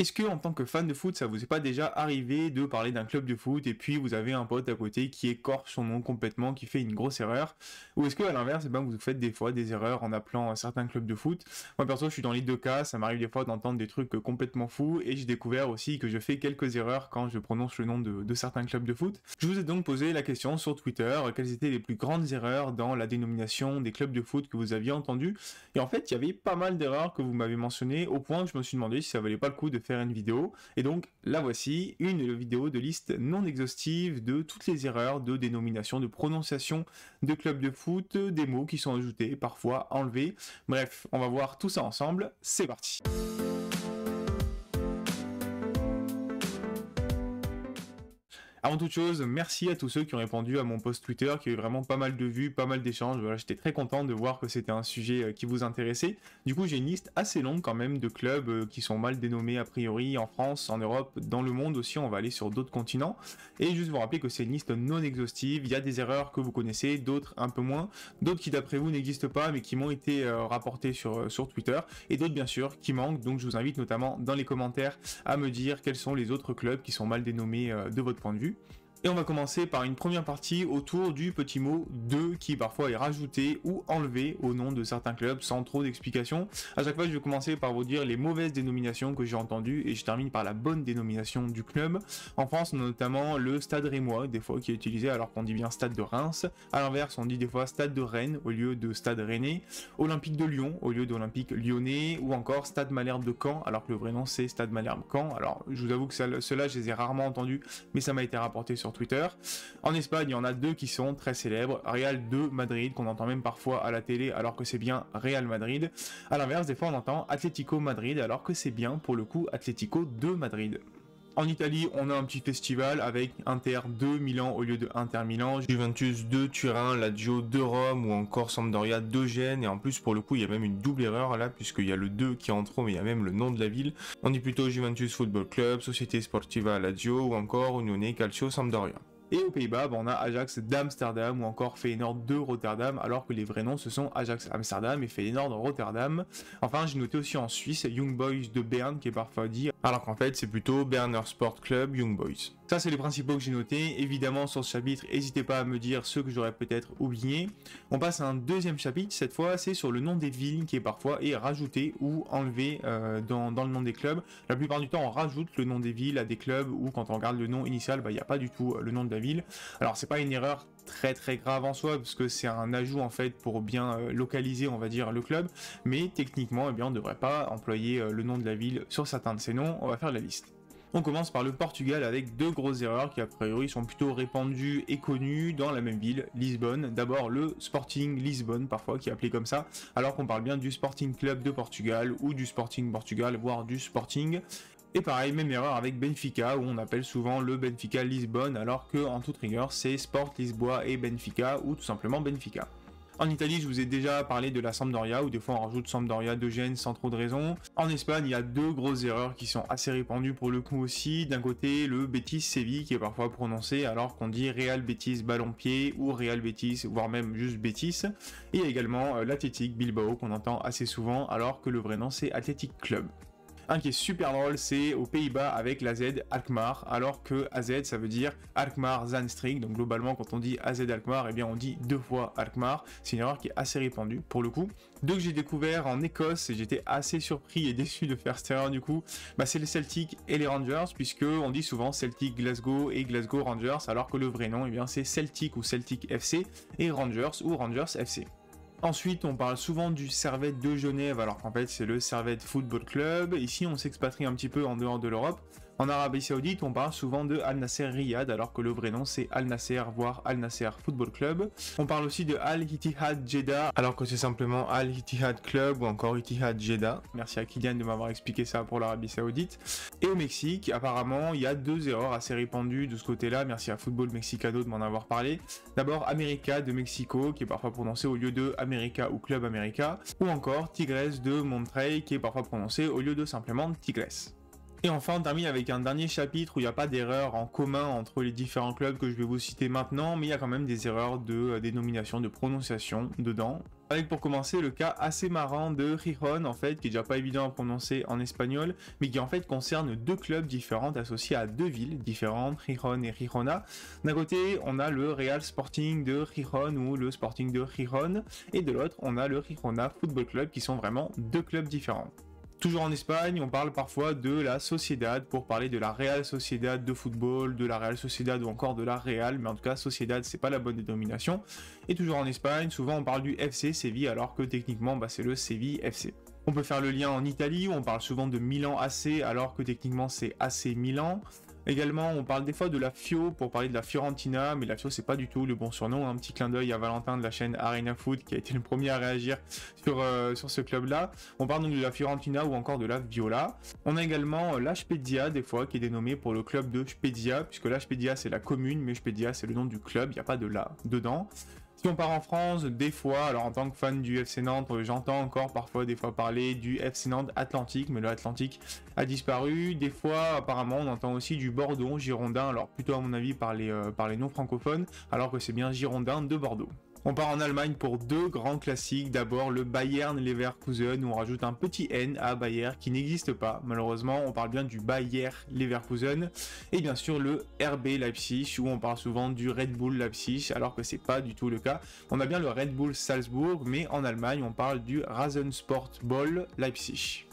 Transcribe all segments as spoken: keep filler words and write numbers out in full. Est-ce que en tant que fan de foot, ça vous est pas déjà arrivé de parler d'un club de foot et puis vous avez un pote à côté qui écorche son nom complètement, qui fait une grosse erreur? Ou est-ce que à l'inverse, eh ben, vous faites des fois des erreurs en appelant certains clubs de foot? Moi perso, je suis dans les deux cas, ça m'arrive des fois d'entendre des trucs complètement fous et j'ai découvert aussi que je fais quelques erreurs quand je prononce le nom de, de certains clubs de foot. Je vous ai donc posé la question sur Twitter, quelles étaient les plus grandes erreurs dans la dénomination des clubs de foot que vous aviez entendu? Et en fait, il y avait pas mal d'erreurs que vous m'avez mentionnées au point que je me suis demandé si ça valait pas le coup de faire une vidéo, et donc la voici, une vidéo de liste non exhaustive de toutes les erreurs de dénomination, de prononciation de clubs de foot, des mots qui sont ajoutés, parfois enlevés. Bref, on va voir tout ça ensemble, c'est parti. Avant toute chose, merci à tous ceux qui ont répondu à mon post Twitter, qui a eu vraiment pas mal de vues, pas mal d'échanges. Voilà, j'étais très content de voir que c'était un sujet qui vous intéressait. Du coup, j'ai une liste assez longue quand même de clubs qui sont mal dénommés a priori en France, en Europe, dans le monde aussi. On va aller sur d'autres continents. Et juste vous rappeler que c'est une liste non exhaustive. Il y a des erreurs que vous connaissez, d'autres un peu moins, d'autres qui d'après vous n'existent pas mais qui m'ont été euh, rapportées sur, euh, sur Twitter, et d'autres bien sûr qui manquent. Donc je vous invite notamment dans les commentaires à me dire quels sont les autres clubs qui sont mal dénommés euh, de votre point de vue. Et on va commencer par une première partie autour du petit mot de qui parfois est rajouté ou enlevé au nom de certains clubs sans trop d'explications. À chaque fois, je vais commencer par vous dire les mauvaises dénominations que j'ai entendues et je termine par la bonne dénomination du club. En France, on a notamment le Stade Rennais, des fois qui est utilisé alors qu'on dit bien Stade de Reims. À l'inverse, on dit des fois Stade de Rennes au lieu de Stade Rennais, Olympique de Lyon au lieu d'Olympique Lyonnais, ou encore Stade Malherbe de Caen alors que le vrai nom c'est Stade Malherbe Caen. Alors, je vous avoue que ceux-là, je les ai rarement entendus, mais ça m'a été rapporté sur Twitter. En Espagne, il y en a deux qui sont très célèbres, Real de Madrid, qu'on entend même parfois à la télé alors que c'est bien Real Madrid. À l'inverse, des fois on entend Atlético Madrid alors que c'est bien pour le coup Atlético de Madrid. En Italie, on a un petit festival avec Inter de Milan au lieu de Inter Milan, Juventus de Turin, Lazio de Rome ou encore Sampdoria de Gênes. Et en plus, pour le coup, il y a même une double erreur là, puisqu'il y a le deux qui est en trop, mais il y a même le nom de la ville. On dit plutôt Juventus Football Club, Société Sportiva Lazio ou encore Unione Calcio Sampdoria. Et aux Pays-Bas, on a Ajax d'Amsterdam ou encore Feyenoord de Rotterdam, alors que les vrais noms ce sont Ajax Amsterdam et Feyenoord Rotterdam. Enfin, j'ai noté aussi en Suisse Young Boys de Berne qui est parfois dit, alors qu'en fait c'est plutôt Berner Sport Club Young Boys. Ça, c'est les principaux que j'ai notés. Évidemment, sur ce chapitre, n'hésitez pas à me dire ceux que j'aurais peut-être oubliés. On passe à un deuxième chapitre, cette fois, c'est sur le nom des villes qui est parfois est rajouté ou enlevé euh, dans, dans le nom des clubs. La plupart du temps, on rajoute le nom des villes à des clubs ou quand on regarde le nom initial, bah, il n'y a pas du tout le nom de la ville. Alors, c'est pas une erreur très très grave en soi, parce que c'est un ajout en fait pour bien euh, localiser, on va dire, le club. Mais techniquement, eh bien, on ne devrait pas employer euh, le nom de la ville sur certains de ces noms. On va faire la liste. On commence par le Portugal avec deux grosses erreurs qui a priori sont plutôt répandues et connues dans la même ville, Lisbonne. D'abord le Sporting Lisbonne parfois qui est appelé comme ça, alors qu'on parle bien du Sporting Club de Portugal ou du Sporting Portugal, voire du Sporting. Et pareil, même erreur avec Benfica, où on appelle souvent le Benfica Lisbonne, alors que en toute rigueur c'est Sport Lisboa et Benfica, ou tout simplement Benfica. En Italie, je vous ai déjà parlé de la Sampdoria, où des fois on rajoute Sampdoria de Gênes sans trop de raison. En Espagne, il y a deux grosses erreurs qui sont assez répandues pour le coup aussi. D'un côté, le Betis Séville, qui est parfois prononcé alors qu'on dit Real Betis Ballon-Pied ou Real Betis, voire même juste Betis. Et il y a également l'Athletic Bilbao, qu'on entend assez souvent, alors que le vrai nom c'est Athletic Club. Un qui est super drôle, c'est aux Pays-Bas avec l'A Z Alkmaar, alors que A Z ça veut dire Alkmaar Zandstreek, donc globalement quand on dit A Z Alkmaar, eh bien on dit deux fois Alkmaar. C'est une erreur qui est assez répandue pour le coup. Deux que j'ai découvert en Écosse, et j'étais assez surpris et déçu de faire cette erreur du coup, bah, c'est les Celtic et les Rangers, puisque on dit souvent Celtic Glasgow et Glasgow Rangers, alors que le vrai nom, eh bien c'est Celtic ou Celtic F C et Rangers ou Rangers F C. Ensuite, on parle souvent du Servette de Genève, alors qu'en fait c'est le Servette Football Club. Ici, on s'expatrie un petit peu en dehors de l'Europe. En Arabie Saoudite, on parle souvent de Al Nassr Riyad, alors que le vrai nom c'est Al Nassr, voire Al Nassr Football Club. On parle aussi de Al Ittihad Jeddah, alors que c'est simplement Al Ittihad Club ou encore Ittihad Jeddah. Merci à Kylian de m'avoir expliqué ça pour l'Arabie Saoudite. Et au Mexique, apparemment, il y a deux erreurs assez répandues de ce côté-là. Merci à Football Mexicano de m'en avoir parlé. D'abord, América de Mexico, qui est parfois prononcé au lieu de América ou Club América, ou encore Tigres de Monterrey, qui est parfois prononcé au lieu de simplement Tigres. Et enfin, on termine avec un dernier chapitre où il n'y a pas d'erreur en commun entre les différents clubs que je vais vous citer maintenant, mais il y a quand même des erreurs de dénomination, de prononciation dedans. Avec pour commencer le cas assez marrant de Gijón, en fait, qui est déjà pas évident à prononcer en espagnol, mais qui en fait concerne deux clubs différents associés à deux villes différentes, Gijón et Girona. D'un côté, on a le Real Sporting de Gijón ou le Sporting de Gijón, et de l'autre, on a le Girona Football Club, qui sont vraiment deux clubs différents. Toujours en Espagne, on parle parfois de la Sociedad pour parler de la Real Sociedad de football, de la Real Sociedad ou encore de la Real, mais en tout cas Sociedad c'est pas la bonne dénomination. Et toujours en Espagne, souvent on parle du F C Séville alors que techniquement bah, c'est le Séville F C. On peut faire le lien en Italie où on parle souvent de Milan A C alors que techniquement c'est A C Milan. Également, on parle des fois de la Fio pour parler de la Fiorentina, mais la Fio c'est pas du tout le bon surnom. Un petit clin d'œil à Valentin de la chaîne Arena Foot qui a été le premier à réagir sur, euh, sur ce club-là. On parle donc de la Fiorentina ou encore de la Viola. On a également euh, la Spezia des fois qui est dénommée pour le club de Spezia, puisque la Spezia c'est la commune, mais Spezia c'est le nom du club, il n'y a pas de la dedans. Si on part en France, des fois, alors en tant que fan du F C Nantes, j'entends encore parfois des fois parler du F C Nantes Atlantique, mais le Atlantique a disparu. Des fois, apparemment, on entend aussi du Bordeaux Girondin, alors plutôt à mon avis par les, euh, par les non-francophones, alors que c'est bien Girondin de Bordeaux. On part en Allemagne pour deux grands classiques, d'abord le Bayern Leverkusen où on rajoute un petit N à Bayer qui n'existe pas, malheureusement on parle bien du Bayer Leverkusen, et bien sûr le R B Leipzig où on parle souvent du Red Bull Leipzig alors que c'est pas du tout le cas, on a bien le Red Bull Salzbourg mais en Allemagne on parle du Rasensport Ball Leipzig.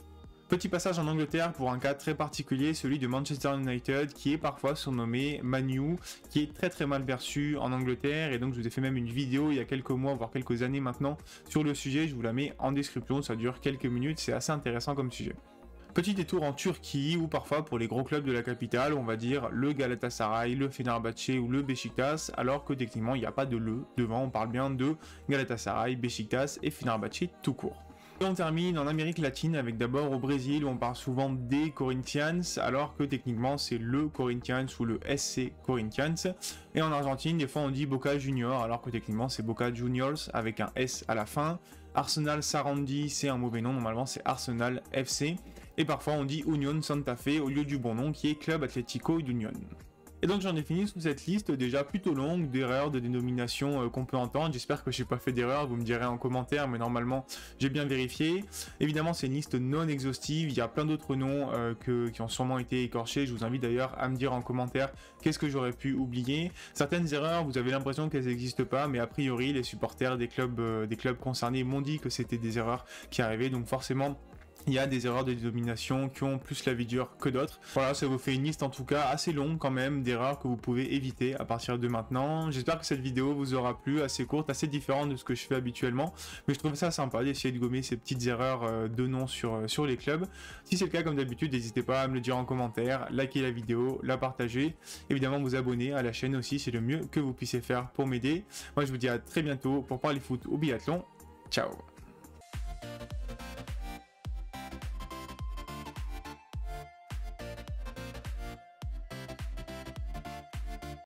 Petit passage en Angleterre pour un cas très particulier, celui de Manchester United qui est parfois surnommé Man U, qui est très très mal perçu en Angleterre, et donc je vous ai fait même une vidéo il y a quelques mois voire quelques années maintenant sur le sujet, je vous la mets en description, ça dure quelques minutes, c'est assez intéressant comme sujet. Petit détour en Turquie où parfois pour les gros clubs de la capitale on va dire le Galatasaray, le Fenerbahçe ou le Beşiktaş alors que techniquement il n'y a pas de le devant, on parle bien de Galatasaray, Beşiktaş et Fenerbahçe tout court. Et on termine en Amérique latine avec d'abord au Brésil où on parle souvent des Corinthians alors que techniquement c'est le Corinthians ou le S C Corinthians, et en Argentine des fois on dit Boca Junior alors que techniquement c'est Boca Juniors avec un S à la fin. Arsenal Sarandi c'est un mauvais nom, normalement c'est Arsenal F C, et parfois on dit Union Santa Fe au lieu du bon nom qui est Club Atlético Union. Et donc j'en ai fini sous cette liste déjà plutôt longue d'erreurs, de dénominations euh, qu'on peut entendre. J'espère que j'ai pas fait d'erreur, vous me direz en commentaire, mais normalement j'ai bien vérifié. Évidemment c'est une liste non exhaustive, il y a plein d'autres noms euh, que, qui ont sûrement été écorchés. Je vous invite d'ailleurs à me dire en commentaire qu'est-ce que j'aurais pu oublier. Certaines erreurs, vous avez l'impression qu'elles n'existent pas, mais a priori les supporters des clubs, euh, des clubs concernés m'ont dit que c'était des erreurs qui arrivaient, donc forcément... il y a des erreurs de dénomination qui ont plus la vie dure que d'autres. Voilà, ça vous fait une liste en tout cas assez longue quand même d'erreurs que vous pouvez éviter à partir de maintenant. J'espère que cette vidéo vous aura plu, assez courte, assez différente de ce que je fais habituellement. Mais je trouve ça sympa d'essayer de gommer ces petites erreurs de nom sur, sur les clubs. Si c'est le cas comme d'habitude, n'hésitez pas à me le dire en commentaire, liker la vidéo, la partager. Évidemment vous abonner à la chaîne aussi, c'est le mieux que vous puissiez faire pour m'aider. Moi je vous dis à très bientôt pour parler foot ou biathlon. Ciao.